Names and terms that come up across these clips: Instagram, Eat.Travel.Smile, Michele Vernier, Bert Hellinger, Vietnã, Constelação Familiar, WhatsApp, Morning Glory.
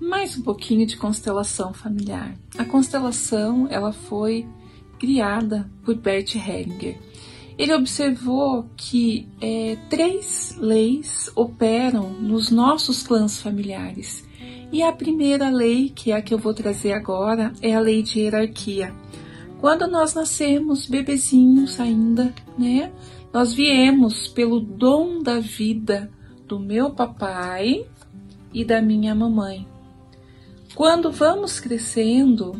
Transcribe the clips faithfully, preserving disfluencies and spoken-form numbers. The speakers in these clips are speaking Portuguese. mais um pouquinho de constelação familiar. A constelação, ela foi criada por Bert Hellinger. Ele observou que é, três leis operam nos nossos clãs familiares. E a primeira lei, que é a que eu vou trazer agora, é a lei de hierarquia. Quando nós nascemos bebezinhos ainda, né? Nós viemos pelo dom da vida do meu papai e da minha mamãe. Quando vamos crescendo,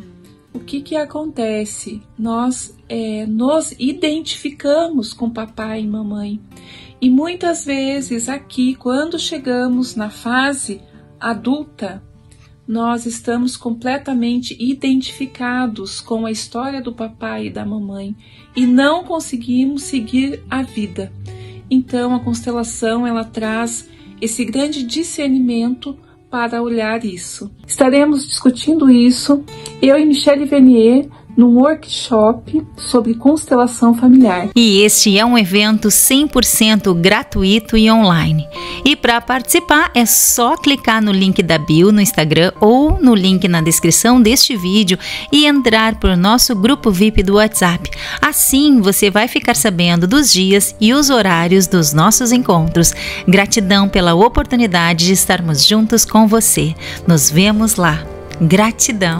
o que que acontece? Nós é, nos identificamos com papai e mamãe. E muitas vezes aqui, quando chegamos na fase adulta, nós estamos completamente identificados com a história do papai e da mamãe e não conseguimos seguir a vida. Então, a constelação, ela traz esse grande discernimento para olhar isso. Estaremos discutindo isso, eu e Michele Vernier, num workshop sobre constelação familiar. E este é um evento cem por cento gratuito e online. E para participar é só clicar no link da bio no Instagram ou no link na descrição deste vídeo e entrar para o nosso grupo V I P do WhatsApp. Assim você vai ficar sabendo dos dias e os horários dos nossos encontros. Gratidão pela oportunidade de estarmos juntos com você. Nos vemos lá. Gratidão!